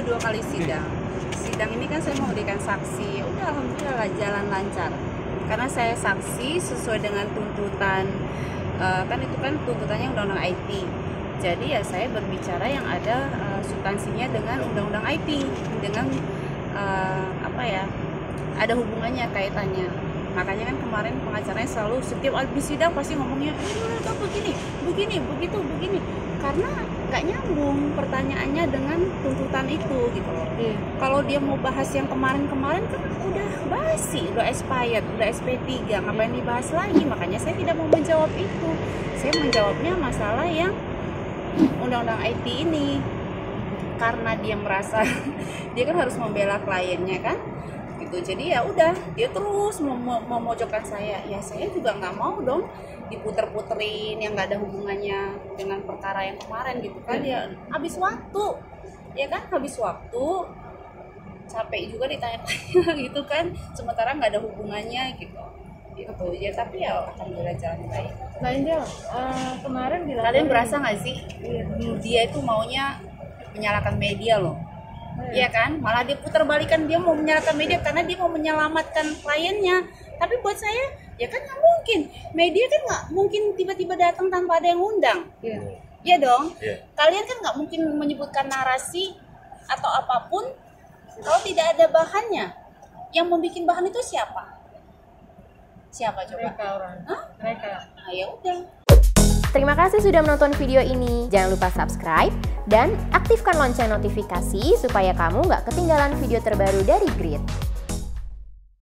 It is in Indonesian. udah 2 kali sidang. Sidang ini kan saya memberikan saksi. Udah alhamdulillah jalan lancar. Karena saya saksi sesuai dengan tuntutan, kan itu kan tuntutannya undang-undang IT. Jadi ya saya berbicara yang ada substansinya dengan undang-undang IT, dengan apa ya, ada hubungannya, kaitannya. Makanya kan kemarin pengacaranya selalu setiap habis sidang pasti ngomongnya begini, begini, begitu, begini, karena nggak nyambung pertanyaannya dengan tuntutan itu gitu loh. Kalau dia mau bahas yang kemarin-kemarin kan udah basi, udah expired, udah SP3, ngapain dibahas lagi? Makanya saya tidak mau menjawab itu. Saya menjawabnya masalah yang undang-undang IT ini, karena dia merasa dia kan harus membela kliennya kan gitu. Jadi ya udah dia terus memojokkan saya. Ya saya juga nggak mau dong diputer-puterin yang nggak ada hubungannya dengan perkara yang kemarin gitu kan. Ya habis waktu, ya kan habis waktu, capek juga ditanya-tanya gitu kan, sementara nggak ada hubungannya gitu. Itu ya, tapi ya alhamdulillah jalan baik. Mbak Angel, kemarin kalian berasa nggak sih dia itu maunya menyalahkan media loh? Iya kan, malah dia putar balikan, dia mau menyalahkan media karena dia mau menyelamatkan kliennya. Tapi buat saya ya kan nggak mungkin, media kan nggak mungkin tiba-tiba datang tanpa ada yang undang. Iya dong, kalian kan nggak mungkin menyebutkan narasi atau apapun kalau tidak ada bahannya. Yang membuat bahan itu siapa? Siapa coba? Mereka orang. Hah? Mereka. Nah, ya udah. Terima kasih sudah menonton video ini. Jangan lupa subscribe dan aktifkan lonceng notifikasi supaya kamu nggak ketinggalan video terbaru dari Grid.